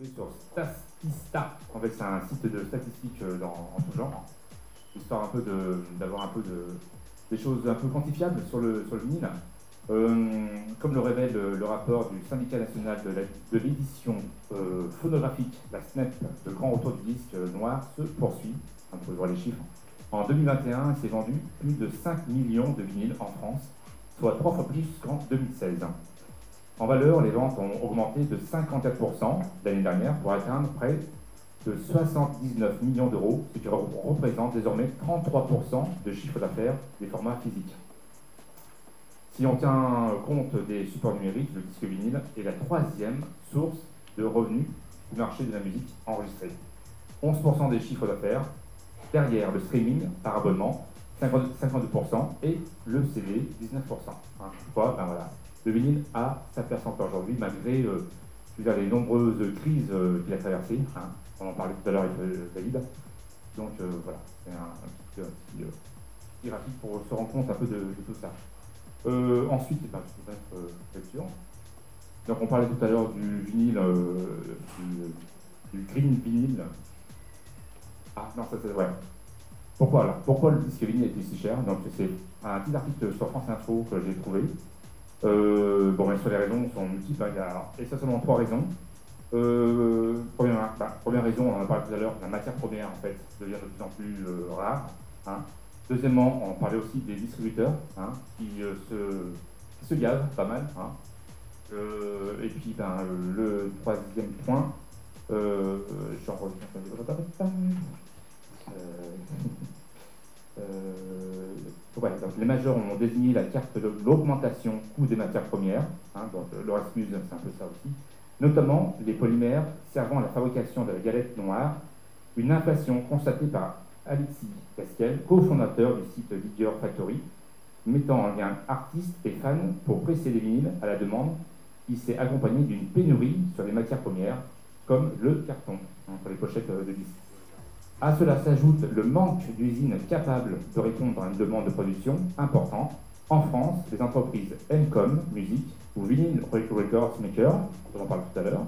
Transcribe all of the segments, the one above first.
construit sur Statista. En fait, c'est un site de statistiques en tout genre, histoire un peu d'avoir un peu des choses un peu quantifiables sur le vinyle. Comme le révèle le rapport du syndicat national de l'édition phonographique, la SNEP, le grand retour du disque noir se poursuit. On peut voir les chiffres. En 2021, il s'est vendu plus de 5 millions de vinyles en France, soit 3 fois plus qu'en 2016. En valeur, les ventes ont augmenté de 54% l'année dernière pour atteindre près de 79 millions d'euros, ce qui représente désormais 33% de chiffre d'affaires des formats physiques. Si on tient compte des supports numériques, le disque vinyle est la troisième source de revenus du marché de la musique enregistrée. 11% des chiffres d'affaires, derrière le streaming par abonnement, 52%, et le CD, 19%. Pourquoi ? Ben voilà. Le vinyle a sa place encore aujourd'hui, malgré les nombreuses crises qu'il a traversées. On en parlait tout à l'heure avec David. Donc voilà, c'est un petit graphique pour se rendre compte un peu de tout ça. Ensuite, donc on parlait tout à l'heure du vinyle, du green vinyle. Ah non, ça c'est vrai. Pourquoi alors? Pourquoi le disque vinyle était si cher? Donc c'est un petit article sur France Info que j'ai trouvé. Bon, sur les raisons sont multiples. Il y a essentiellement 3 raisons. Première raison, on en a parlé tout à l'heure, la matière première en fait devient de plus en plus rare. Deuxièmement, on parlait aussi des distributeurs qui se gavent pas mal. Et puis le troisième point, donc les majors ont désigné la carte de l'augmentation coût des matières premières, donc le Rasmus, c'est un peu ça aussi, notamment les polymères servant à la fabrication de la galette noire, une inflation constatée par Alexis Casquel, cofondateur du site Vidior Factory, mettant en lien artistes et fans pour presser les vinyles à la demande, qui s'est accompagnée d'une pénurie sur les matières premières, comme le carton, pour les pochettes de disques. À cela s'ajoute le manque d'usines capables de répondre à une demande de production importante. En France, les entreprises Encom Musique ou Project Records Maker, dont on parle tout à l'heure,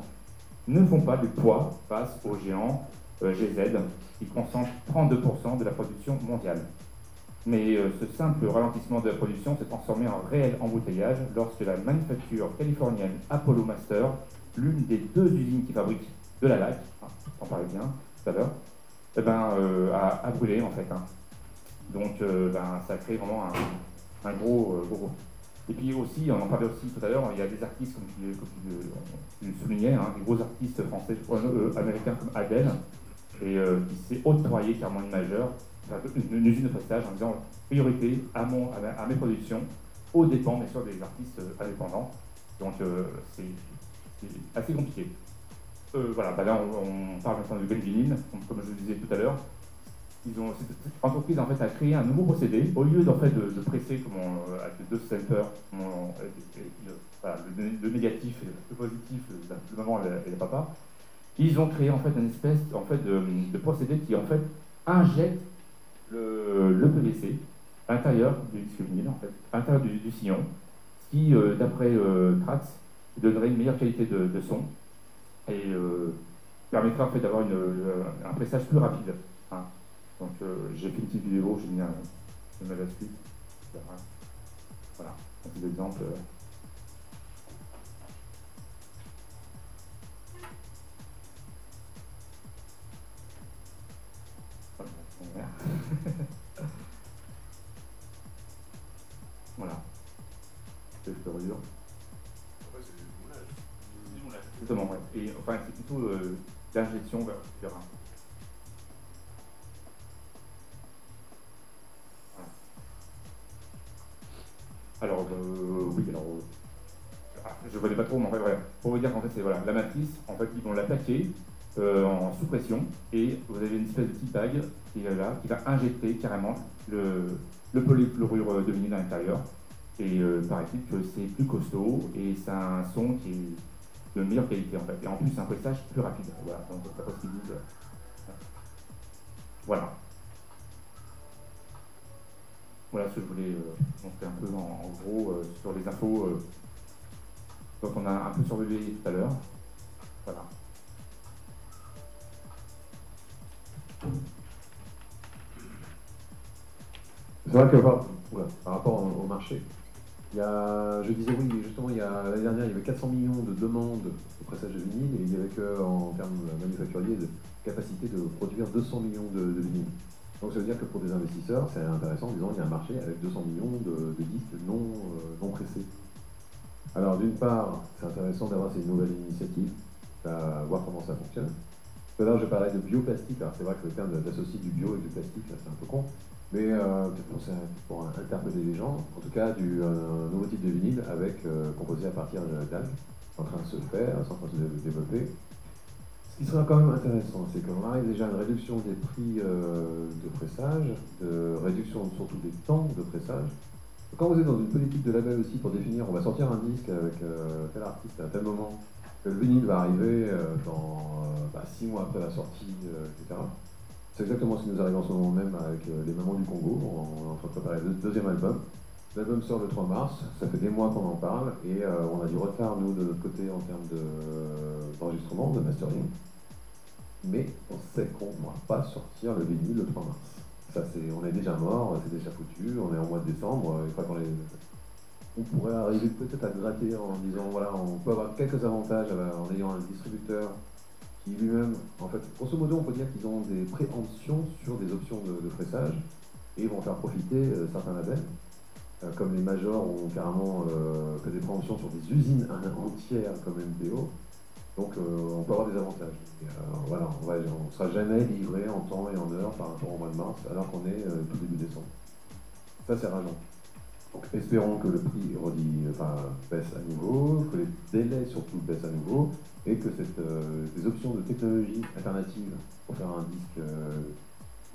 ne font pas du poids face aux géants GZ, qui concentre 32% de la production mondiale. Mais ce simple ralentissement de la production s'est transformé en réel embouteillage lorsque la manufacture californienne Apollo Master, l'une des deux usines qui fabrique de la laque, on parlait bien tout à l'heure, a brûlé en fait. Donc ça crée vraiment un gros. Et puis aussi, on en parlait aussi tout à l'heure, il y a des artistes, comme tu le soulignais, des gros artistes français, américains comme Adele, et qui s'est octroyé carrément une majeure, une usine de pressage en disant priorité à mes productions, aux dépens bien sûr des artistes indépendants. Donc c'est assez compliqué. Là on parle maintenant du green vinyl, comme je le disais tout à l'heure. Cette entreprise en fait a créé un nouveau procédé. Au lieu de presser comme avec deux samplers, le négatif et le positif, le maman et le papa, ils ont créé en fait une espèce de procédé qui en fait injecte le PVC à l'intérieur du disque vinyle, à l'intérieur du sillon, ce qui d'après Trax donnerait une meilleure qualité de son et permettra en fait d'avoir un pressage plus rapide. Donc j'ai fait une petite vidéo, j'ai mis un mal là-dessus. Voilà, un petit exemple. Voilà. C'est le redire. C'est du moulage. Exactement, ouais. Et enfin, c'est plutôt l'injection vers un. Alors, je ne connais pas trop, mais en fait, voilà. Pour vous dire qu'en fait, c'est la matrice, en fait, ils vont la plaquer en sous-pression, et vous avez une espèce de petite bague qui est là, qui va injecter carrément le polychlorure de vinyle à l'intérieur. Et paraît-il que c'est plus costaud, et ça a un son qui est de meilleure qualité, en fait. Et en plus, c'est un pressage plus rapide. Voilà, donc, c'est pas ce qu'ils disent. Voilà. Voilà ce que je voulais montrer un peu en gros sur les infos dont on a un peu survolé tout à l'heure. Voilà. C'est vrai que par rapport au marché, il y a, je disais oui, justement, l'année dernière, il y avait 400 millions de demandes au pressage de vinyle et il n'y avait qu'en termes manufacturiers de capacité de produire 200 millions de vinyles. Donc ça veut dire que pour des investisseurs, c'est intéressant en disant qu'il y a un marché avec 200 millions de disques non pressés. Alors d'une part, c'est intéressant d'avoir ces nouvelles initiatives, à voir comment ça fonctionne. Tout à l'heure, je parlais de bioplastique, alors c'est vrai que le terme d'associe du bio et du plastique, c'est un peu con, mais peut-être pour interpeller les gens, en tout cas un nouveau type de vinyle avec composé à partir d'algues, en train de se faire, en train de se développer. Ce qui sera quand même intéressant, c'est qu'on arrive déjà à une réduction des prix de pressage, de réduction surtout des temps de pressage. Quand vous êtes dans une politique de label aussi pour définir, on va sortir un disque avec tel artiste à tel moment, que le vinyle va arriver dans 6 mois après la sortie, etc. C'est exactement ce qui nous arrive en ce moment même avec les Mamans du Congo. On est en train de préparer le deuxième album. L'album sort le 3 mars, ça fait des mois qu'on en parle, et on a du retard, nous, de notre côté, en termes d'enregistrement, de mastering. Mais on sait qu'on ne va pas sortir le vinyle le 3 mars. Ça, on est déjà mort, c'est déjà foutu, on est en mois de décembre, et pas qu'on les... On pourrait arriver peut-être à gratter en disant, voilà, on peut avoir quelques avantages en ayant un distributeur qui lui-même, en fait, grosso modo, on peut dire qu'ils ont des préemptions sur des options de pressage, et ils vont faire profiter certains labels. Comme les majors ont carrément fait des préemptions sur des usines entières comme MPO, donc on peut avoir des avantages. Et, voilà, on ne sera jamais livré en temps et en heure par rapport au mois de mars, alors qu'on est tout début décembre. Ça, c'est rageant. Donc espérons que le prix baisse à nouveau, que les délais surtout baissent à nouveau, et que les options de technologie alternative pour faire un disque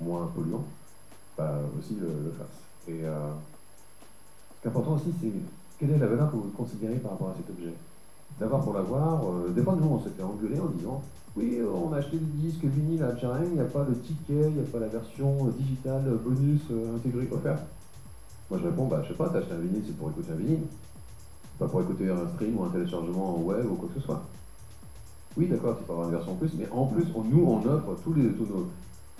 moins polluant aussi le fassent. Et, ce qui est important aussi, c'est quelle est la valeur que vous considérez par rapport à cet objet. D'avoir pour l'avoir, des fois, nous, on se fait engueuler en disant « Oui, on a acheté des disques vinyle à Jarring, il n'y a pas le ticket, il n'y a pas la version digitale bonus intégrée offerte. » Moi, je réponds « Bah, je sais pas, t'as acheté un vinyle, c'est pour écouter un vinyle. C'est pas pour écouter un stream ou un téléchargement en web ou quoi que ce soit. » Oui, d'accord, tu peux avoir une version en plus, mais en plus, on offre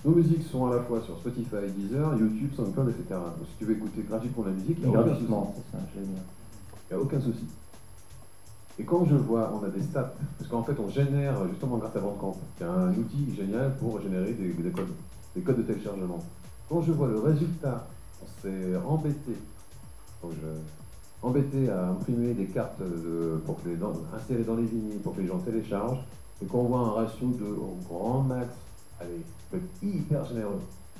nos musiques sont à la fois sur Spotify, Deezer, YouTube, SoundCloud, etc. Donc si tu veux écouter gratuitement la musique, il n'y a aucun souci. Il n'y a aucun souci. Et quand je vois, on a des stats, parce qu'en fait on génère, justement grâce à Bandcamp, qui est un outil génial pour générer des codes de téléchargement. Quand je vois le résultat, on s'est embêté, à imprimer des cartes pour que insérer dans les vinyles, pour que les gens téléchargent, et qu'on voit un ratio de au grand max, allez, c'est hyper généreux.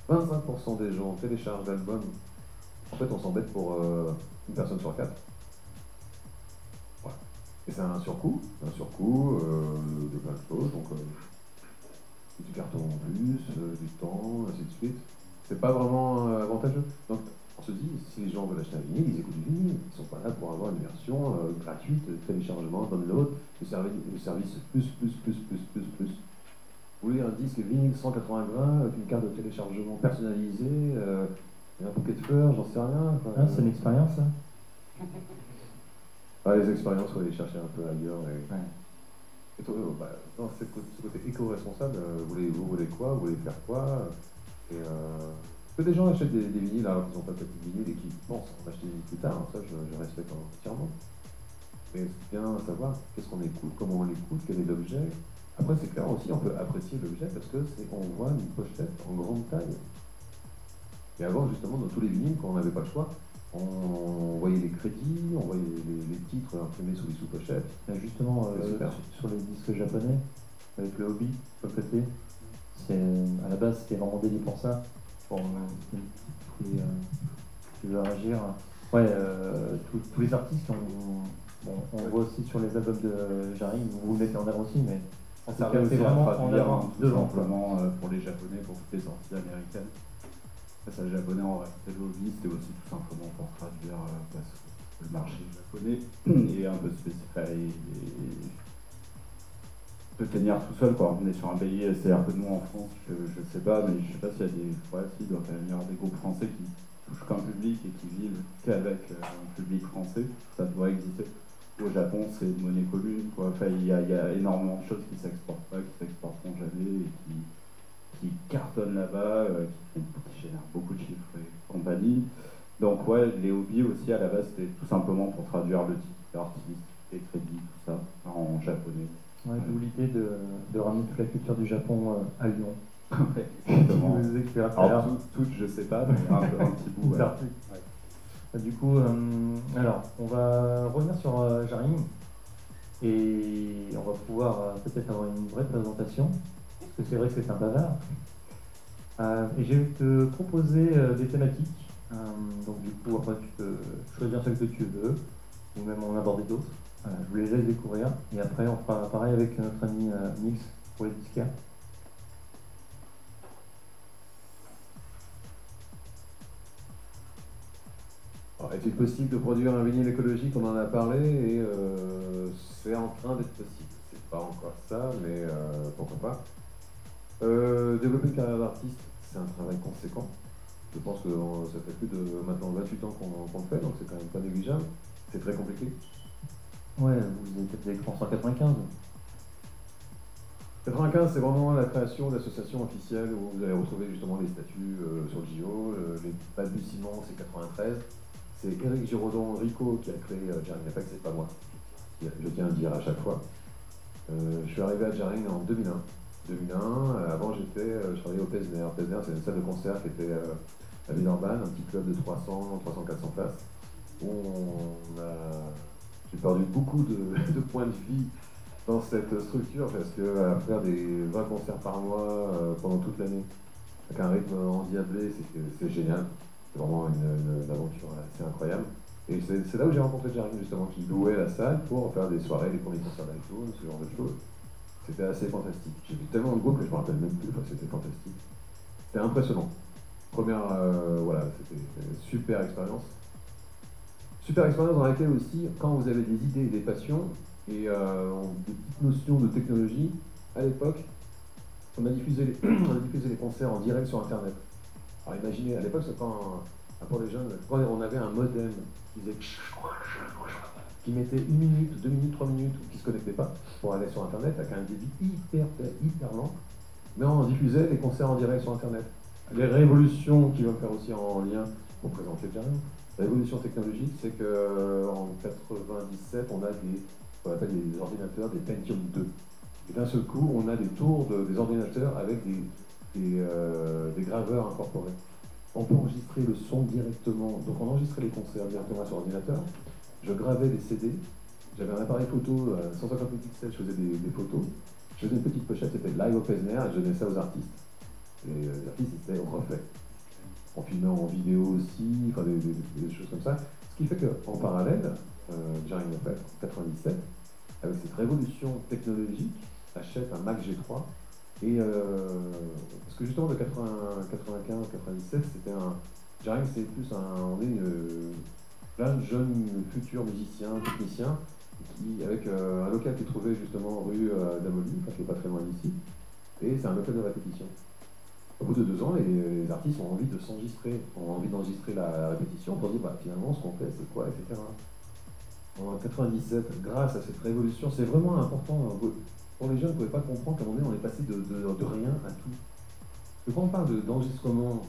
25% des gens téléchargent l'album. En fait, on s'embête pour une personne sur 4. Voilà. Et c'est un surcoût de plein de choses. Donc, du carton en plus, du temps, ainsi de suite. C'est pas vraiment avantageux. Donc, on se dit, si les gens veulent acheter un vinyle, ils écoutent du vinyle. Ils sont pas là pour avoir une version gratuite, téléchargement, download, le service plus. Vous voulez un disque vinyle 180 grammes avec une carte de téléchargement personnalisée, un bouquet de fleurs, j'en sais rien. Ah, c'est une expérience, ça. Ah, les expériences, on va les chercher un peu ailleurs. Et, et toi, dans ce côté éco-responsable, vous voulez quoi, vous voulez faire quoi. Que des gens achètent des vinyles alors qu'ils n'ont pas de vinyle et qui pensent en acheter des vinyles plus tard, hein, ça je respecte entièrement. Mais c'est bien savoir qu'est-ce qu'on écoute, comment on l'écoute, quel est l'objet. Après, c'est clair aussi, on peut apprécier l'objet parce qu'on voit une pochette en grande taille. Et avant, justement, dans tous les vinyles, quand on n'avait pas le choix, on voyait les crédits, on voyait les titres imprimés sous les sous-pochettes. Justement, sur les disques japonais, avec le Obi sur le côté, à la base, c'était vraiment dédié pour ça. Pour agir. Ouais, tous les artistes on voit aussi sur les albums de Jarring, vous le mettez en air aussi, mais... Ça c'est vraiment en avant, tout simplement pour les japonais, pour toutes les sorties américaines. Ça, le japonais en réalité, le hobby, c'était aussi tout simplement pour traduire parce que le marché japonais est un peu spécifique et peut tenir tout seul, quoi. On est sur un pays, c'est un peu de nous en France, je sais pas, mais je sais pas s'il y a des fois, s'il doit y avoir des groupes français qui touchent qu'un public et qui vivent qu'avec un public français, ça doit exister. Au Japon, c'est une monnaie commune, quoi. Enfin, il y a énormément de choses qui s'exportent pas, qui s'exporteront jamais, et qui cartonnent là-bas, qui génèrent beaucoup de chiffres et compagnie. Donc ouais, les hobbies aussi à la base c'était tout simplement pour traduire le titre, l'artiste, les crédits, tout ça, en japonais. Ouais, d'où l'idée de ramener toute la culture du Japon à Lyon. Ouais, exactement. Alors toutes, je sais pas, mais un petit bout. Ouais. Ouais. Du coup, alors on va revenir sur Jarring et on va pouvoir peut-être avoir une vraie présentation, parce que c'est vrai que c'est un bavard. Et je vais te proposer des thématiques. Donc du coup après tu peux choisir celle que tu veux ou même en aborder d'autres. Je vous les laisse découvrir et après on fera pareil avec notre ami Mix pour les disquaires. Est-il possible de produire un vinyle écologique? On en a parlé et c'est en train d'être possible. C'est pas encore ça mais pourquoi pas. Développer une carrière d'artiste, c'est un travail conséquent. Je pense que ça fait plus de maintenant 28 ans qu'on le fait, donc c'est quand même pas négligeable. C'est très compliqué. Ouais, vous avez fait des créations en 95. 95, c'est vraiment la création d'associations officielles où vous allez retrouver justement les statuts sur le JO, les balbutiements, c'est 93. C'est Eric Giraudon Rico qui a créé Jarring Effects, c'est pas moi. Je tiens à le dire à chaque fois. Je suis arrivé à Jarring en 2001. Avant je travaillais au PSDR. PSDR, c'est une salle de concert qui était à Villeurbanne, un petit club de 300-400 places. J'ai perdu beaucoup de points de vie dans cette structure parce que faire des 20 concerts par mois pendant toute l'année, avec un rythme endiablé, c'est génial. C'est vraiment une aventure assez incroyable. Et c'est là où j'ai rencontré Jarring justement, qui louait la salle pour faire des soirées, les premiers concerts d'iTunes, ce genre de choses. C'était assez fantastique. J'ai vu tellement de groupes que je me rappelle même plus. Enfin, c'était fantastique. C'était impressionnant. Première, voilà, c'était une super expérience. Super expérience dans laquelle aussi, quand vous avez des idées et des passions, et des petites notions de technologie, à l'époque, on a diffusé les concerts en direct sur Internet. Alors imaginez, à l'époque, pour les jeunes, quand on avait un modem qui faisait... qui mettait 1 minute, 2 minutes, 3 minutes, ou qui ne se connectait pas pour aller sur Internet, avec un débit hyper lent. Mais on diffusait les concerts en direct sur Internet. Les révolutions qui vont faire aussi en lien pour présenter Jarring. La révolution technologique, c'est qu'en 97, on a ce qu'on appelle des ordinateurs, des Pentium 2. Et d'un seul coup, on a des tours des ordinateurs avec des graveurs incorporés. On peut enregistrer le son directement. Donc on enregistrait les concerts directement sur ordinateur. Je gravais des CD, j'avais un appareil photo, 150 pixels, je faisais des photos. Je faisais une petite pochette, c'était live au PSNR et je donnais ça aux artistes. Et les artistes, c'était refait. On filmait en vidéo aussi, enfin des choses comme ça. Ce qui fait qu'en parallèle, Jarring Effects, en 97, avec cette révolution technologique, achète un Mac G3. Et parce que justement, de 95-97, c'était un... Jarring, c'est plus un... plein de jeunes futurs musiciens, techniciens, qui, avec un local qu'ils trouvaient justement rue d'Amoly, qui n'est pas très loin d'ici, et c'est un local de répétition. Au bout de 2 ans, les artistes ont envie de s'enregistrer, ont envie d'enregistrer la répétition pour dire bah, finalement ce qu'on fait, c'est quoi, etc. En 97, grâce à cette révolution, c'est vraiment important. Pour les jeunes, vous ne pouvez pas comprendre qu'à un moment donné, on est passé de rien à tout. Quand on parle d'enregistrement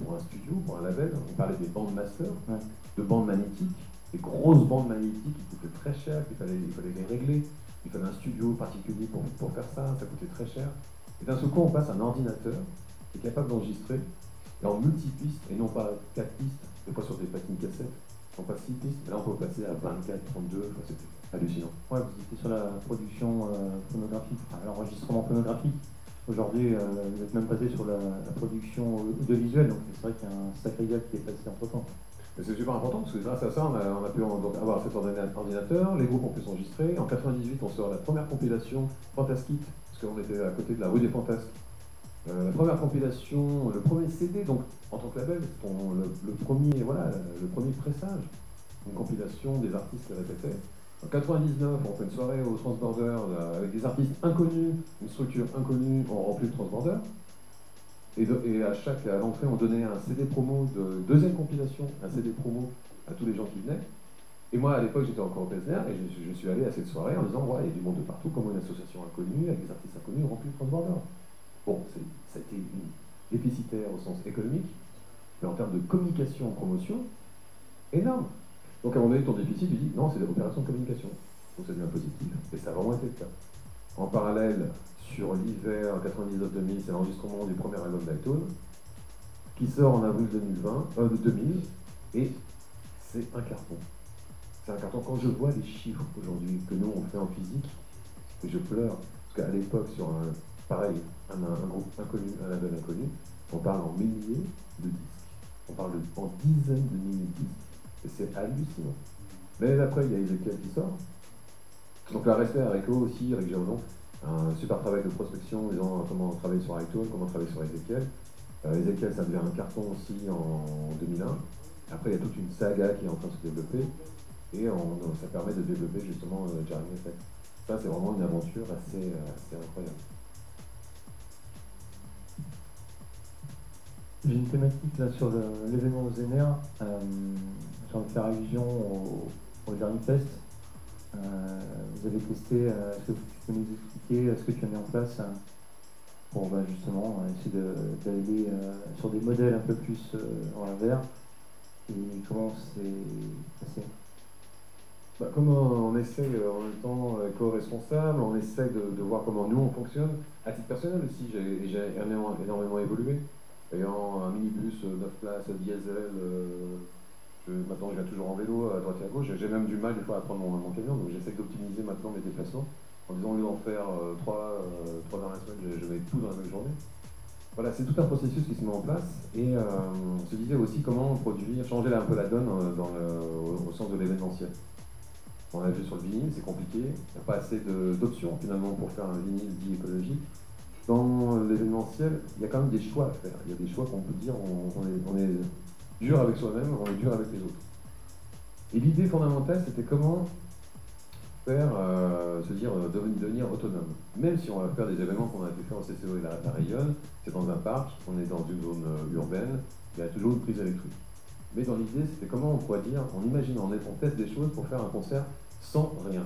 pour un studio, pour un label, on parlait des bandes master, ouais. De bandes magnétiques, des grosses bandes magnétiques qui coûtaient très cher, il fallait les régler, il fallait un studio particulier pour faire ça, ça coûtait très cher. Et d'un seul coup, on passe à un ordinateur qui est capable d'enregistrer, et en multipistes, et non pas 4 pistes, des fois sur des patines cassettes, on passe 6 pistes, mais là on peut passer à 24, 32, enfin, c'est hallucinant. Ouais, vous étiez sur la production phonographique, enfin, l'enregistrement phonographique. Aujourd'hui, vous êtes même passé sur la production audiovisuelle, donc c'est vrai qu'il y a un sacré gap qui est passé entre temps. C'est super important parce que grâce à ça, on a pu avoir cet ordinateur, les groupes ont pu s'enregistrer. En 98, on sort la première compilation Fantasquite, parce qu'on était à côté de la rue des Fantasques. La première compilation, le premier CD, donc en tant que label, le premier pressage, une compilation des artistes qui répétaient. En 99, on fait une soirée au Transborder avec des artistes inconnus, une structure inconnue, on remplit le Transborder. Et à chaque entrée, on donnait un CD promo de deuxième compilation, un CD promo à tous les gens qui venaient. Et moi, à l'époque, j'étais encore au PSDR et je suis allé à cette soirée en disant ouais, il y a du monde de partout, comme une association inconnue, avec des artistes inconnus, on remplit le Transborder. bon, c'était déficitaire au sens économique, mais en termes de communication, promotion, énorme. Donc à un moment donné, ton déficit, tu dis, non, c'est l'opération de communication. Donc ça devient positif, et ça a vraiment été le cas. En parallèle, sur l'hiver 99-2000, c'est l'enregistrement du premier album d'Altone, qui sort en avril 2000, et c'est un carton. C'est un carton. Quand je vois les chiffres aujourd'hui que nous on fait en physique, et je pleure, parce qu'à l'époque, sur un pareil, un groupe inconnu, un label inconnu, on parle en milliers de disques, on parle en dizaines de milliers de disques, et c'est hallucinant. L'année après, il y a Ezekiel qui sort. Donc là, respect à Rico aussi, Eric Giraudon, un super travail de prospection, disant comment travailler sur iTunes, comment travailler sur Ezekiel. Ezekiel, ça devient un carton aussi en 2001. Après, il y a toute une saga qui est en train de se développer, et ça permet de développer justement Jarring Effects. Ça, c'est vraiment une aventure assez incroyable. J'ai une thématique là sur l'événement au Zener. J'ai envie de faire allusion au Journeying Fest. Vous avez testé, est-ce que vous pouvez nous expliquer ce que tu as mis en place pour justement essayer d'aller sur des modèles un peu plus en l'inverse, et comment c'est passé? Comme on essaye en même temps co-responsable, on essaie de voir comment nous on fonctionne. À titre personnel aussi, j'ai énormément évolué, ayant un minibus 9 places, diesel, maintenant, je vais toujours en vélo, à droite et à gauche. J'ai même du mal des fois à prendre mon camion, donc j'essaie d'optimiser maintenant mes déplacements. En disant, au lieu d'en faire 3 dans la semaine, je mets tout dans la même journée. Voilà, c'est tout un processus qui se met en place. Et on se disait aussi comment produire, changer un peu la donne au sens de l'événementiel. On a vu sur le vinyle, c'est compliqué. Il n'y a pas assez d'options finalement pour faire un vinyle dit écologique. Dans l'événementiel, il y a quand même des choix à faire. Il y a des choix qu'on peut dire, on est dur avec soi-même, on est dur avec les autres. Et l'idée fondamentale, c'était comment faire, devenir autonome. Même si on va faire des événements qu'on a pu faire en CCO et la Rayonne, c'est dans un parc, on est dans une zone urbaine, il y a toujours une prise électrique. Mais dans l'idée, c'était comment on pourrait dire, on imagine, on teste des choses pour faire un concert sans rien.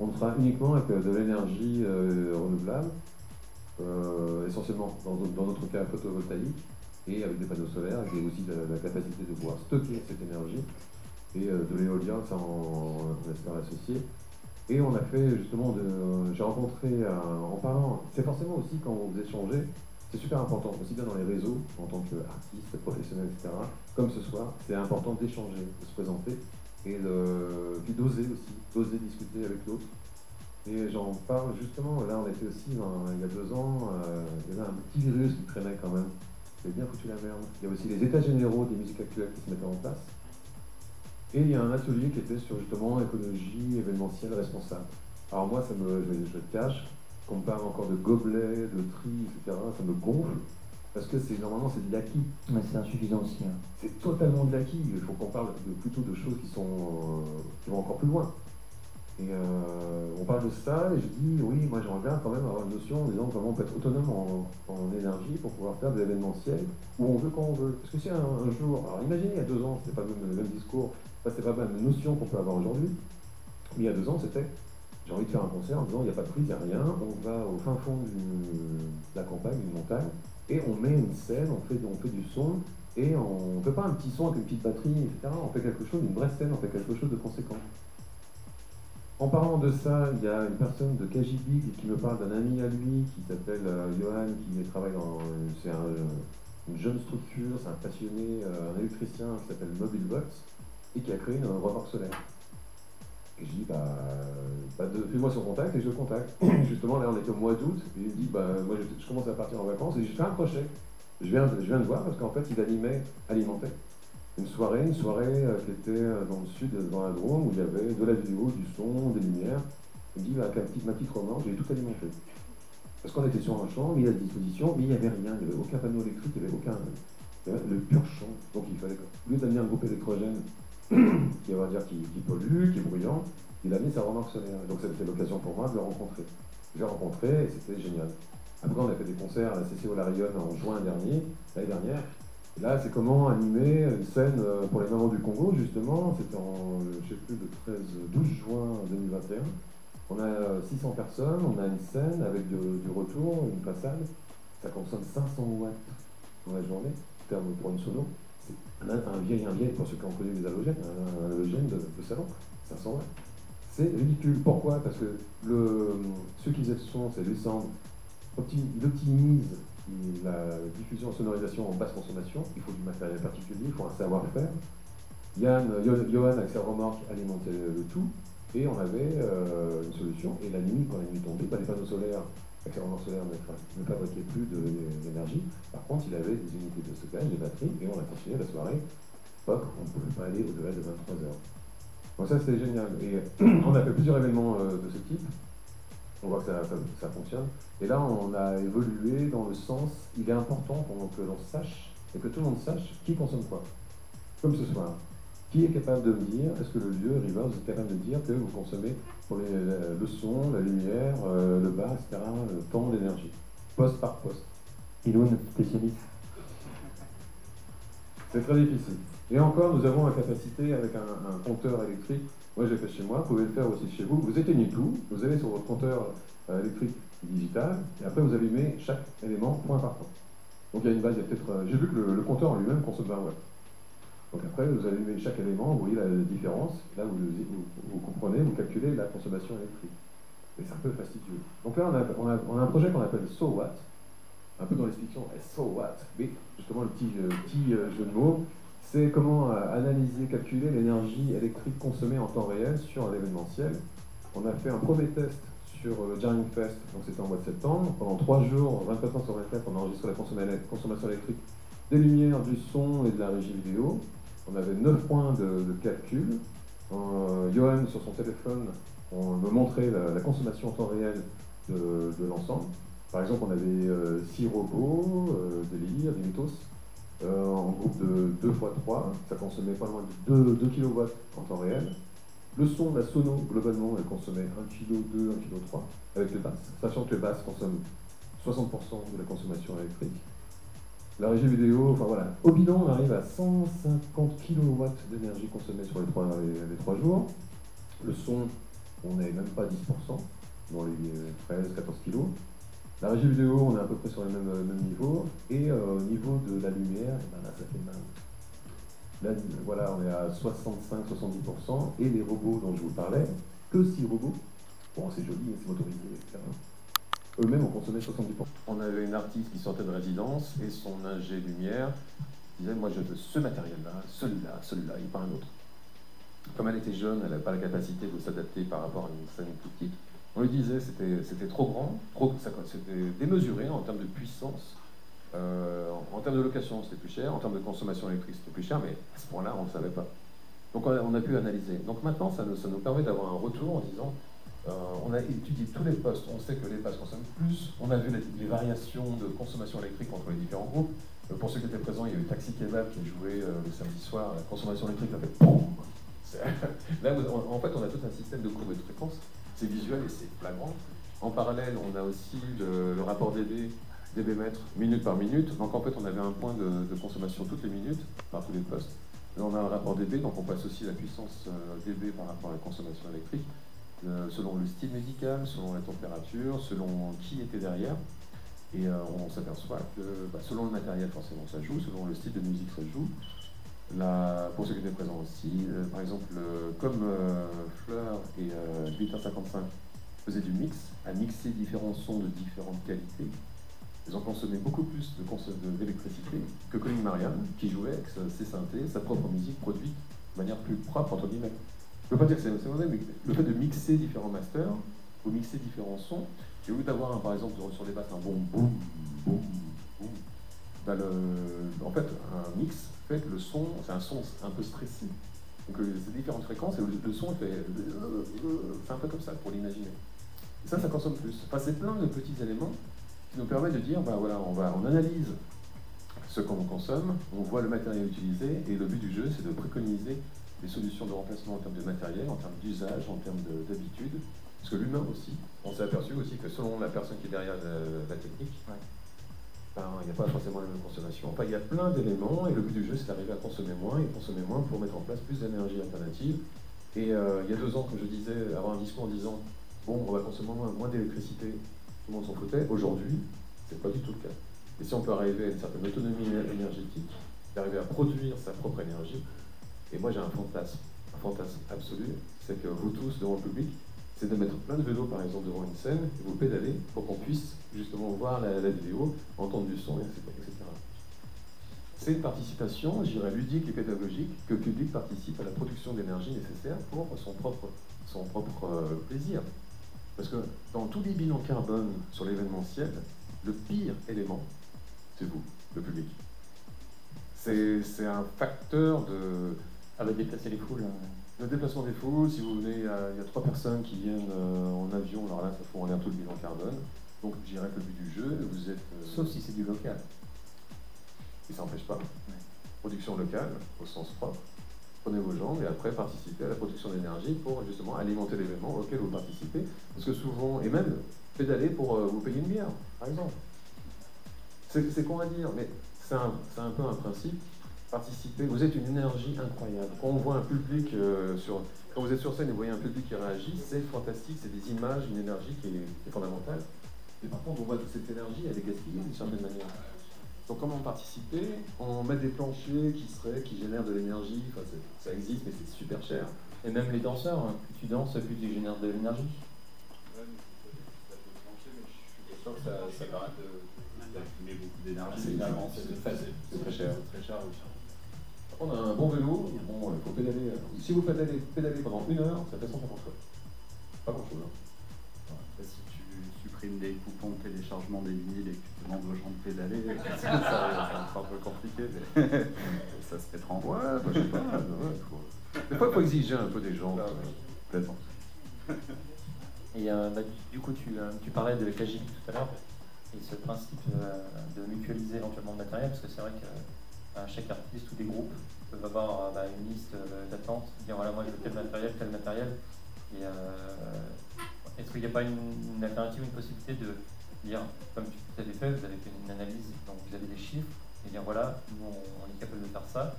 On le fera uniquement avec de l'énergie renouvelable, essentiellement dans notre cas photovoltaïque, et avec des panneaux solaires, j'ai aussi la capacité de pouvoir stocker cette énergie, et de l'éolien, ça on espère l'associer. Et on a fait justement, j'ai rencontré, en parlant, c'est forcément aussi quand vous échangez, c'est super important, aussi bien dans les réseaux, en tant qu'artiste, professionnel, etc., comme ce soir, c'est important d'échanger, de se présenter, et puis d'oser aussi, d'oser discuter avec l'autre. Et j'en parle justement, là on était aussi, il y a 2 ans, il y avait un petit virus qui traînait quand même. C'est bien foutu la merde. Il y a aussi les états généraux des musiques actuelles qui se mettaient en place. Et il y a un atelier qui était sur justement écologie, événementielle, responsable. Alors moi, je le cache, qu'on me parle encore de gobelets, de tri, etc., ça me gonfle, parce que normalement c'est de l'acquis. Mais c'est insuffisant aussi. Hein. C'est totalement de l'acquis. Il faut qu'on parle plutôt de choses qui vont encore plus loin. Et on parle de ça, et je dis, oui, moi je regarde quand même avoir une notion en disant comment on peut être autonome en énergie pour pouvoir faire de l'événementiel où on veut, quand on veut. Parce que si un jour, alors imaginez, il y a 2 ans, c'était pas le même discours, c'était pas la même notion qu'on peut avoir aujourd'hui, mais il y a 2 ans, c'était, j'ai envie de faire un concert en disant, il n'y a pas de prise, il n'y a rien, on va au fin fond de la campagne, d'une montagne, et on met une scène, on fait du son, et on ne fait pas un petit son avec une petite batterie, etc., on fait quelque chose, une vraie scène, on fait quelque chose de conséquent. En parlant de ça, il y a une personne de Kajibig qui me parle d'un ami à lui qui s'appelle Johan, qui travaille c'est une jeune structure, c'est un passionné, un électricien qui s'appelle Mobil Volts et qui a créé un revoir solaire. Et je dis, fais-moi son contact et je le contacte. Justement, là on était au mois d'août et il me dit, moi je commence à partir en vacances et je fais un crochet. Je viens de voir parce qu'en fait il alimentait. Une soirée qui était dans le sud, dans la Drôme, où il y avait de la vidéo, du son, des lumières. Il me dit, ma petite romance, j'ai tout alimenté. Parce qu'on était sur un champ, mis à disposition, mais il n'y avait rien, il n'y avait aucun panneau électrique, il n'y avait aucun. Il y avait le pur champ. Donc il fallait, au lieu d'amener un groupe électrogène qui pollue, qui est bruyant, il a mis sa remorque solaire. Donc ça a été l'occasion pour moi de le rencontrer. Je l'ai rencontré et c'était génial. Après, on a fait des concerts à la CCO La Rayonne en juin dernier, l'année dernière. Et là, c'est comment animer une scène pour les mamans du Congo, justement. C'était le 12 juin 2021. On a 600 personnes, on a une scène avec du retour, une façade. ça consomme 500 watts dans la journée, pour une sono. C'est un vieil, pour ceux qui ont connu des halogènes, un halogène de salon, 500 watts. C'est ridicule. Pourquoi? Parce que ceux qui faisaient ce son, c'est les cendres, ils optimisent la diffusion, sonorisation en basse consommation. Il faut du matériel particulier, il faut un savoir-faire. Johan avec sa remorque alimentait le tout, et on avait une solution. Et la nuit, quand la nuit tombait, les panneaux solaires, avec sa remorque solaire, ne fabriquaient plus d'énergie. Par contre, il avait des unités de stockage, des batteries, et on a continué la soirée. Hop, on ne pouvait pas aller au-delà de 23h. Donc ça, c'est génial. Et on a fait plusieurs événements de ce type. On voit que ça fonctionne. Et là, on a évolué dans le sens, il est important que l'on sache, et que tout le monde sache, qui consomme quoi. Comme ce soir. Qui est capable de me dire, est-ce que le lieu, Riva, vous êtes capable de dire que vous consommez pour le son, la lumière, le bas, etc., le temps, l'énergie, poste par poste. Iloun, pessimiste. C'est très difficile. Et encore, nous avons la capacité avec un compteur électrique. Moi, j'ai fait chez moi, vous pouvez le faire aussi chez vous. Vous éteignez tout, vous allez sur votre compteur électrique digital, et après, vous allumez chaque élément point par point. Donc, il y a une base, il y a peut-être... J'ai vu que le compteur en lui-même consomme 20 watts. Donc après, vous allumez chaque élément, vous voyez la différence. Là, vous comprenez, vous calculez la consommation électrique. Et c'est un peu fastidieux. Donc là, on a un projet qu'on appelle SoWatt, un peu dans les fictions, SoWatt. Mais justement, le petit jeu de mots, c'est comment analyser, calculer l'énergie électrique consommée en temps réel sur l'événementiel. On a fait un premier test sur le Journeying Fest, donc c'était en mois de septembre. Pendant 3 jours, 24 heures sur 24, on a enregistré la consommation électrique des lumières, du son et de la régie vidéo. On avait 9 points de calcul. Johan, sur son téléphone, on me montrait la consommation en temps réel de l'ensemble. Par exemple, on avait 6 robots, des lyres, des mythos, en groupe de 2 × 3. Ça consommait pas loin de 2 kW en temps réel. Le son, la sono, globalement, elle consommait 1 kg, 2 kg, 1 kg, 3 kg avec les basses, sachant que les basses consomment 60% de la consommation électrique. La régie vidéo, enfin voilà. Au bilan, on arrive à 150 kW d'énergie consommée sur les 3 jours. Le son, on n'est même pas 10% dans les 13 à 14 kg. La régie vidéo, on est à peu près sur le même niveau. Et au niveau de la lumière, ben là, ça fait mal. Là, voilà, on est à 65-70%. Et les robots dont je vous parlais, que 6 robots. Bon, c'est joli, c'est motorisé, etc. Eux-mêmes ont consommé 70%. On avait une artiste qui sortait de résidence et son ingé lumière disait « Moi, je veux ce matériel-là, celui-là, celui-là, et pas un autre. » Comme elle était jeune, elle n'avait pas la capacité de s'adapter par rapport à une scène plus petite. On lui disait que c'était trop grand, c'était démesuré en termes de puissance. En termes de location, c'était plus cher. En termes de consommation électrique, c'était plus cher, mais à ce point-là, on ne savait pas. Donc, on a pu analyser. Donc maintenant, ça nous permet d'avoir un retour en disant on a étudié tous les postes, on sait que les passes consomment plus, on a vu les variations de consommation électrique entre les différents groupes. Pour ceux qui étaient présents, il y a eu Taxi Kebab qui a joué le samedi soir, la consommation électrique a fait boum. Là, en fait, on a tout un système de courbes et de fréquences, c'est visuel et c'est flagrant. En parallèle, on a aussi le rapport dB mètre, minute par minute. Donc en fait, on avait un point de consommation toutes les minutes, par tous les postes. Là, on a un rapport dB, donc on passe aussi la puissance dB par rapport à la consommation électrique. Selon le style musical, selon la température, selon qui était derrière. Et on s'aperçoit que selon le matériel, forcément, ça joue, selon le style de musique, ça joue. Pour ceux qui étaient présents aussi, par exemple, comme Fleur et 8h55 faisaient du mix, à mixer différents sons de différentes qualités, ils ont consommé beaucoup plus d'électricité que Connie Marianne, qui jouait avec ses synthés, sa propre musique produite de manière plus propre, entre guillemets. Je ne veux pas dire que c'est mauvais, mais le fait de mixer différents masters, ou mixer différents sons, et au lieu d'avoir, par exemple, sur les basses, un bon boum, boum, boum, ben en fait, un mix fait que le son, c'est un son un peu stressé. Donc, c'est différentes fréquences, et le son fait... C'est un peu comme ça, pour l'imaginer. Et ça consomme plus. Enfin, c'est plein de petits éléments qui nous permettent de dire, ben voilà, on analyse ce qu'on consomme, on voit le matériel utilisé, et le but du jeu, c'est de préconiser des solutions de remplacement en termes de matériel, en termes d'usage, en termes d'habitude. Parce que l'humain aussi, on s'est aperçu aussi que selon la personne qui est derrière la technique, ouais, il n'y a pas forcément la même consommation. Enfin, il y a plein d'éléments et le but du jeu, c'est d'arriver à consommer moins et consommer moins pour mettre en place plus d'énergie alternative. Et il y a 2 ans, comme je disais, avoir un discours en disant « Bon, on va consommer moins d'électricité », tout le monde s'en foutait. Aujourd'hui, c'est pas du tout le cas. Et si on peut arriver à une certaine autonomie énergétique, d'arriver à produire sa propre énergie, et moi j'ai un fantasme absolu, c'est que vous tous devant le public, c'est de mettre plein de vélos par exemple devant une scène, et vous pédaler pour qu'on puisse justement voir la vidéo, entendre du son, etc. C'est une participation, je dirais, ludique et pédagogique, que le public participe à la production d'énergie nécessaire pour son propre plaisir. Parce que dans tous les bilans carbone sur l'événementiel, le pire élément, c'est vous, le public. C'est un facteur de... Ah, de déplacer les foules. Le déplacement des foules, si vous venez, il y a 3 personnes qui viennent en avion, alors là, ça fout en l'air tout le bilan carbone. Donc, je dirais que le but du jeu, vous êtes... Sauf si c'est du local. Et ça n'empêche pas. Ouais. Production locale, au sens propre. Prenez vos jambes et après participez à la production d'énergie pour justement alimenter l'événement auquel vous participez. Parce que souvent, et même pédaler pour vous payer une bière, par exemple. C'est con à dire, mais c'est un peu un principe. Participer, vous êtes une énergie incroyable. Quand on voit un public quand vous êtes sur scène et vous voyez un public qui réagit, c'est fantastique, c'est des images, une énergie qui est fondamentale. Et par contre, on voit toute cette énergie, elle est gaspillée d'une certaine manière. Donc comment participer? On met des planchers qui génèrent de l'énergie, enfin, ça existe mais c'est super cher. Et même les danseurs, hein, plus tu danses, plus tu génères de l'énergie. Ouais, mais je suis sûr que ça permet d'imprimer beaucoup d'énergie. C'est très cher. On a un bon vélo, bon, faut pédaler. Si vous pédalez pendant 1 heure, ça fait 150 fois. Pas grand chose. Hein. Ouais, supprime des coupons de téléchargement des vinyles et que tu demandes aux gens de pédaler, c'est un peu compliqué, mais ça se fait en voie, je sais pas. Des fois, il faut exiger un peu des gens, complètement. Et du coup, tu parlais de Kajibig tout à l'heure, et ce principe de mutualiser éventuellement le matériel, parce que c'est vrai que chaque artiste ou des groupes peuvent avoir une liste d'attente, dire voilà, moi je veux tel matériel, et est-ce qu'il n'y a pas une alternative, une possibilité de dire, comme vous avez fait, vous avez fait une analyse, donc vous avez des chiffres, et dire voilà, nous on est capable de faire ça,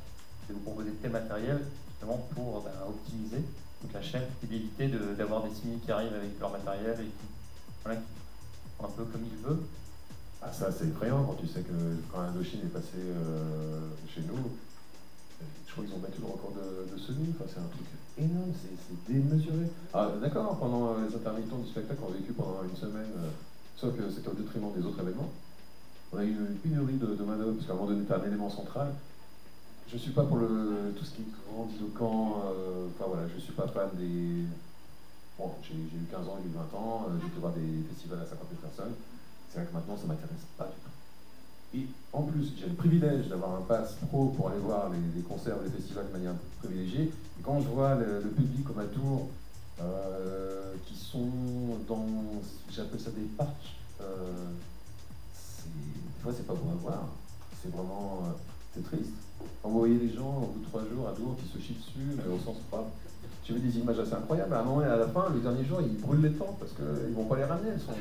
de vous proposer tel matériel justement pour optimiser toute la chaîne et éviter d'avoir des semis qui arrivent avec leur matériel et qui, voilà, un peu comme ils veulent. Ah, ça c'est effrayant quand tu sais que quand Indochine est passé chez nous, je crois qu'ils ont battu le record de semis, enfin, c'est un truc énorme, c'est démesuré. Ah d'accord, pendant les intermittents du spectacle, on a vécu pendant une semaine, sauf que c'était au détriment des autres événements. On a eu une pénurie de main-d'œuvre, parce qu'à un moment donné, tu as un élément central. Je suis pas pour tout ce qui est grandiloquent, enfin voilà, je suis pas fan des... Bon, j'ai eu 15 ans, j'ai eu 20 ans, j'ai été voir des festivals à 50 000 personnes, c'est vrai que maintenant ça m'intéresse pas du tout. Et en plus, j'ai le privilège d'avoir un pass pro pour aller voir les concerts, les festivals de manière privilégiée. Et quand je vois le public comme à Tours, qui sont dans, j'appelle ça des parcs, des fois c'est pas bon à voir, c'est vraiment, c'est triste. Quand vous voyez les gens au bout de 3 jours à Tours qui se chient dessus, mais au sens propre, j'ai vu des images assez incroyables. À un moment et à la fin, le dernier jour, ils brûlent les tentes parce qu'ils vont pas les ramener, elles sont...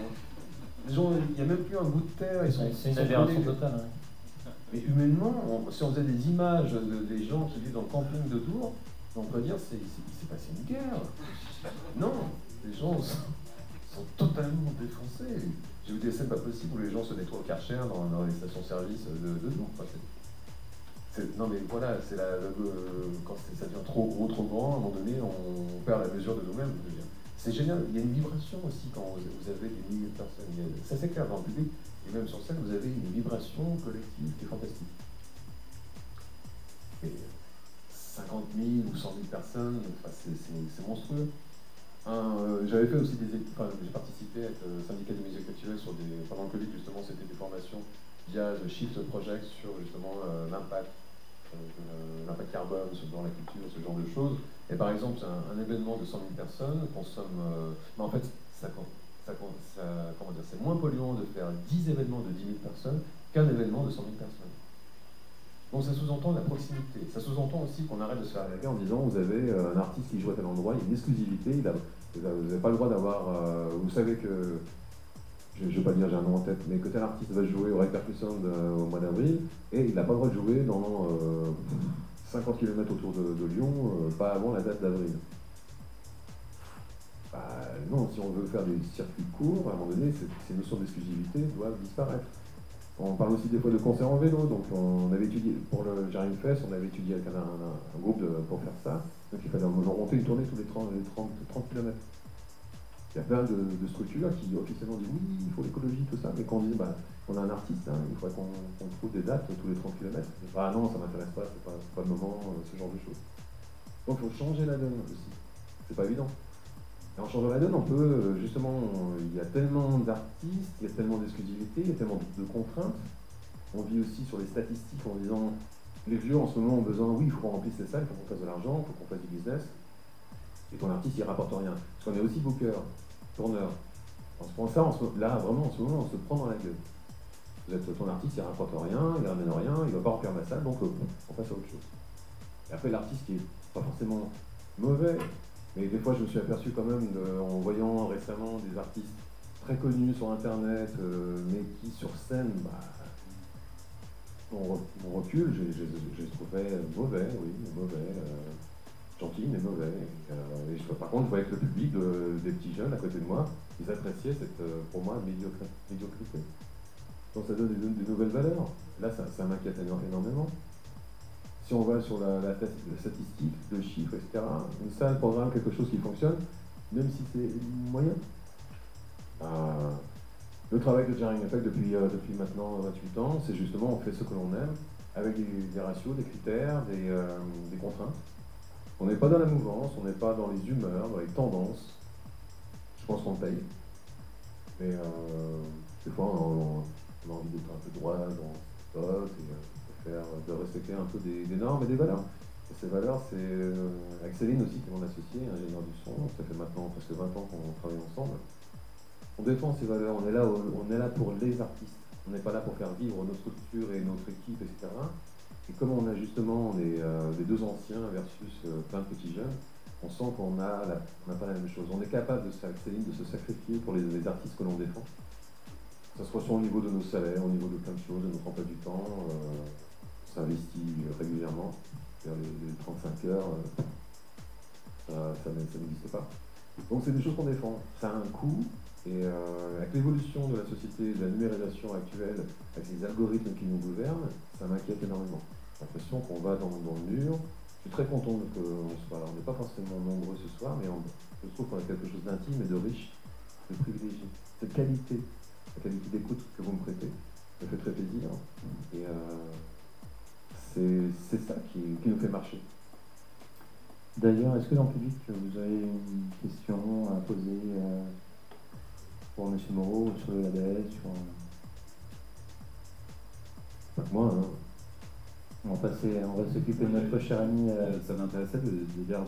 Les gens, il n'y a même plus un bout de terre, ils sont... C'est une aberration totale. Mais humainement, si on faisait des images des gens qui vivent dans le camping de Tours, on pourrait dire qu'il s'est passé une guerre. Non, les gens sont totalement défoncés. J'ai vu des scènes pas possibles où les gens se nettoient au Karcher dans les stations-service de Tours. Enfin, non mais voilà, c'est quand ça devient trop gros, trop grand, à un moment donné, on perd la mesure de nous-mêmes. C'est génial, il y a une vibration aussi quand vous avez des milliers de personnes. Ça c'est clair dans le public, et même sur scène, vous avez une vibration collective qui est fantastique. Et 50 000 ou 100 000 personnes, enfin, c'est monstrueux. J'avais fait aussi j'ai participé avec le syndicat des musiques culturelles pendant le Covid, justement, c'était des formations via Shift Project sur justement l'impact carbone dans la culture, ce genre de choses. Et par exemple, un événement de 100 000 personnes consomme... mais en fait, comment dire, c'est moins polluant de faire 10 événements de 10 000 personnes qu'un événement de 100 000 personnes. Donc ça sous-entend la proximité. Ça sous-entend aussi qu'on arrête de se faire la guerre en disant vous avez un artiste qui joue à tel endroit, il y a une exclusivité, vous n'avez pas le droit d'avoir... vous savez que... Je ne vais pas dire j'ai un nom en tête, mais que tel artiste va jouer au Sound au mois d'avril, et il n'a pas le droit de jouer dans 50 km autour de Lyon, pas avant la date d'avril. Bah, non, si on veut faire des circuits courts, à un moment donné, ces notions d'exclusivité doivent disparaître. On parle aussi des fois de concerts en vélo, donc on avait étudié, pour le Jarring Fest, on avait étudié avec un groupe pour faire ça. Donc il fallait monter une tournée tous les 30 km. Il y a plein de structures qui officiellement disent oui, il faut l'écologie, tout ça, mais quand on dit bah, on a un artiste, hein, il faudrait qu'on trouve des dates tous les 30 km. Bah non, ça m'intéresse pas, c'est pas le moment, ce genre de choses. Donc il faut changer la donne aussi, c'est pas évident. Et en changeant la donne, on peut, justement, il y a tellement d'artistes, il y a tellement d'exclusivité, il y a tellement de contraintes. On vit aussi sur les statistiques en disant, les vieux en ce moment ont besoin, oui, il faut qu'on remplisse les salles, il faut qu'on fasse de l'argent, il faut qu'on fasse du business. Et ton artiste, il rapporte rien. Parce qu'on est aussi booker, tourneur. On se prend ça, là, vraiment, en ce moment, on se prend dans la gueule. Vous êtes ton artiste, il rapporte rien, il ramène rien, il ne va pas remplir ma salle, donc on passe à autre chose. Et après, l'artiste qui n'est pas forcément mauvais, mais des fois, je me suis aperçu quand même, en voyant récemment des artistes très connus sur Internet, mais qui, sur scène, bah, on recule, je les trouvais mauvais, oui, mauvais, gentils, mais mauvais. Et par contre, je voyais que le public, des petits jeunes à côté de moi, ils appréciaient cette, pour moi, médiocrité. Donc ça donne des nouvelles valeurs. Là, ça m'inquiète énormément. Si on va sur la statistique, le chiffre, etc., une salle programme quelque chose qui fonctionne, même si c'est moyen. Le travail de Jarring Effects depuis maintenant 28 ans, c'est justement on fait ce que l'on aime, avec des ratios, des critères, des contraintes. On n'est pas dans la mouvance, on n'est pas dans les humeurs, dans les tendances. Je pense qu'on paye. Mais des fois, on a envie d'être un peu droit dans le spot. De respecter un peu des normes et des valeurs. Et ces valeurs, c'est avec Céline aussi qui m'en associé, ingénieur du son, ça fait maintenant presque 20 ans qu'on travaille ensemble. On défend ces valeurs, on est là pour les artistes, on n'est pas là pour faire vivre nos structures et notre équipe, etc. Et comme on a justement les deux anciens versus plein de petits jeunes, on sent qu'on n'a pas la même chose. On est capable, avec Céline, de se sacrifier pour les artistes que l'on défend. Ça se ressent au niveau de nos salaires, au niveau de plein de choses, de notre emploi du temps. S'investit régulièrement, vers les 35 heures, ça n'existe pas. Donc c'est des choses qu'on défend, ça a un coût, et avec l'évolution de la société, de la numérisation actuelle, avec ces algorithmes qui nous gouvernent, ça m'inquiète énormément. J'ai l'impression qu'on va dans le mur. Je suis très content qu'on n'est pas forcément nombreux ce soir, mais je trouve qu'on a quelque chose d'intime et de riche, de privilégié, de qualité, la qualité d'écoute que vous me prêtez, ça fait très plaisir. Et, c'est ça qui nous fait marcher. D'ailleurs, est-ce que dans le public, vous avez une question à poser pour M. Moreau, sur le label, Pas que moi, hein. On va s'occuper de notre cher ami. Ça m'intéressait de dire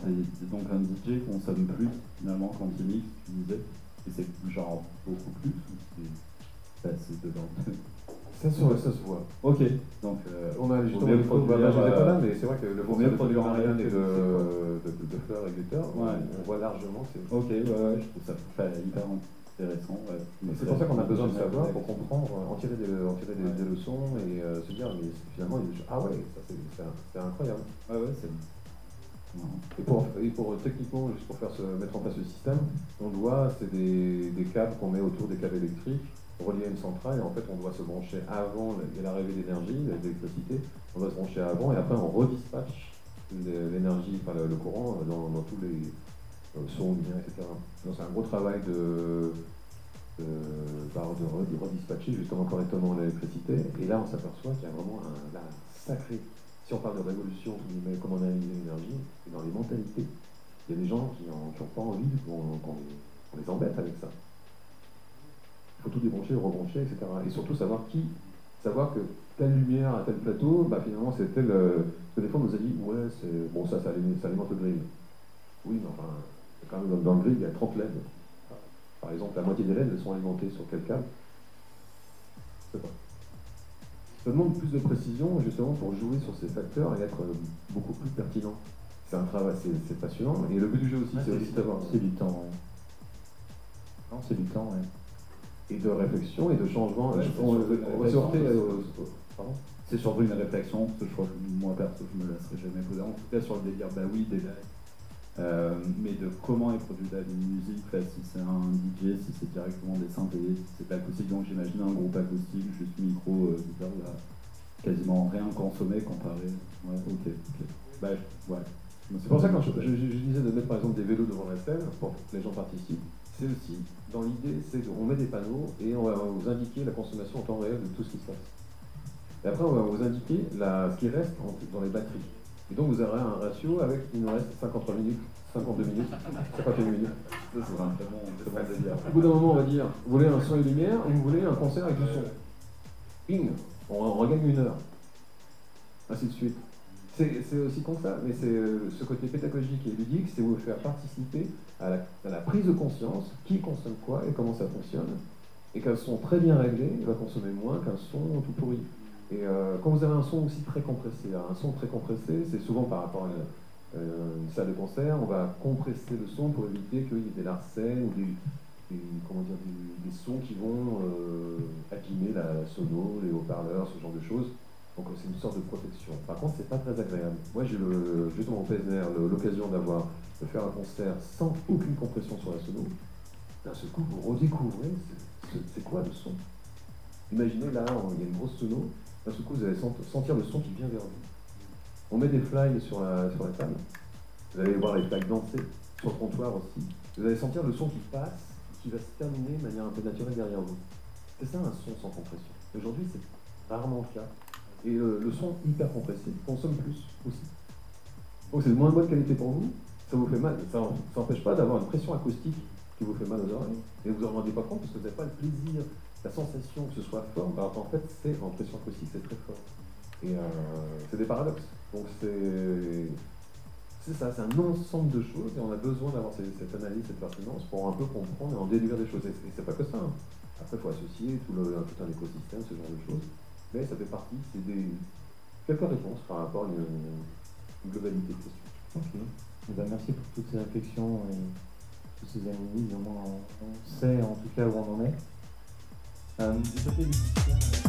donc un DJ qu'on somme plus, finalement, quand il mixe, tu disais. Et c'est genre beaucoup plus, ou c'est passé dedans. Ça se voit. Ok. Donc, on a justement le produit. Mais c'est vrai que le premier produit en Marianne et de Fleur et Gutter, on voit largement. Ok, ouais, je trouve ça hyper intéressant. Ouais. C'est pour ça qu'on a besoin de savoir pour comprendre, en tirer des leçons et se dire, mais finalement, ah ouais, ça c'est incroyable. Ouais, ouais, c'est. Et pour techniquement, juste pour mettre en place le système, on doit, c'est des câbles qu'on met autour des câbles électriques, reliés à une centrale, et en fait on doit se brancher avant l'arrivée d'énergie, d'électricité, on doit se brancher avant, et après on redispatche l'énergie, enfin le courant, dans tous les sons, liens, etc. Donc c'est un gros travail de redispatcher justement correctement l'électricité, et là on s'aperçoit qu'il y a vraiment un sacré. Si on parle de révolution, comme on a l'énergie, c'est dans les mentalités. Il y a des gens qui n'ont pas envie, qu'on les embête avec ça. Il faut tout débrancher, rebrancher, etc. Et surtout savoir que telle lumière à tel plateau, bah finalement c'est tel. Parce que des fois on nous a dit, ouais, c'est bon, ça alimente le grill. Oui, mais enfin, quand même dans le grill, il y a 30 LED. Par exemple, la moitié des LED, elles sont alimentées sur quel câble? Je sais pas. Ça demande plus de précision justement pour jouer sur ces facteurs et être beaucoup plus pertinent. C'est un travail, c'est passionnant. Et le but du jeu aussi, c'est aussi d'avoir. C'est du temps, ouais. Non, c'est du temps, ouais. Et de réflexion et de changement. C'est surtout une réflexion, parce que je crois que moi perso, je me lasserai jamais poser. En tout cas, sur le délire, bah oui, déjà, mais de comment est produite la musique, si c'est un DJ, si c'est directement des synthés, si c'est pas acoustique. Donc j'imagine un groupe acoustique, juste micro, guitare, il a quasiment rien consommé comparé. Ouais, ok, ok. Bah, ouais. C'est pour ça que quand je disais de mettre par exemple des vélos devant la scène pour que les gens participent, c'est aussi dans l'idée, c'est qu'on met des panneaux et on va vous indiquer la consommation en temps réel de tout ce qui se passe. Et après on va vous indiquer ce qui reste dans les batteries. Et donc vous aurez un ratio avec il nous reste 53 minutes, 52 minutes, 51 minutes. Ça c'est vraiment très bon. Au bout d'un moment on va dire, vous voulez un son et lumière ou vous voulez un concert avec du son. Ping, on regagne une heure. Ainsi de suite. C'est aussi comme ça, mais c'est ce côté pédagogique et ludique, c'est vous faire participer à la prise de conscience, qui consomme quoi et comment ça fonctionne, et qu'un son très bien réglé va consommer moins qu'un son tout pourri. Et quand vous avez un son aussi très compressé, un son très compressé, c'est souvent par rapport à une salle de concert, on va compresser le son pour éviter qu'il y ait des larcènes ou des sons qui vont abîmer la sono, les haut-parleurs, ce genre de choses. Donc c'est une sorte de protection. Par contre, c'est pas très agréable. Moi, j'ai justement au PSDR l'occasion de faire un concert sans aucune compression sur la sono. D'un seul coup, vous redécouvrez c'est quoi le son. Imaginez là, il y a une grosse sono. D'un seul coup, vous allez sentir le son qui vient vers vous. On met des fly sur la table. Vous allez voir les flags danser sur le comptoir aussi. Vous allez sentir le son qui passe, qui va se terminer de manière un peu naturelle derrière vous. C'est ça un son sans compression. Aujourd'hui, c'est rarement le cas. Et le son hyper compressé consomme plus aussi. Donc c'est de moins bonne qualité pour vous, ça vous fait mal, et ça n'empêche pas d'avoir une pression acoustique qui vous fait mal aux oreilles. Et vous n'en rendez pas compte parce que vous n'avez pas le plaisir, la sensation que ce soit fort, alors qu'en fait c'est en pression acoustique, c'est très fort. Et c'est des paradoxes. Donc c'est ça, c'est un ensemble de choses et on a besoin d'avoir cette analyse, cette pertinence pour un peu comprendre et en déduire des choses. Et c'est pas que ça. Hein. Après il faut associer tout un écosystème, ce genre de choses. Mais ça fait partie, c'est quelques réponses par rapport à une globalité de questions. Ok. Et ben merci pour toutes ces réflexions et toutes ces analyses. Au moins, on sait en tout cas où on en est.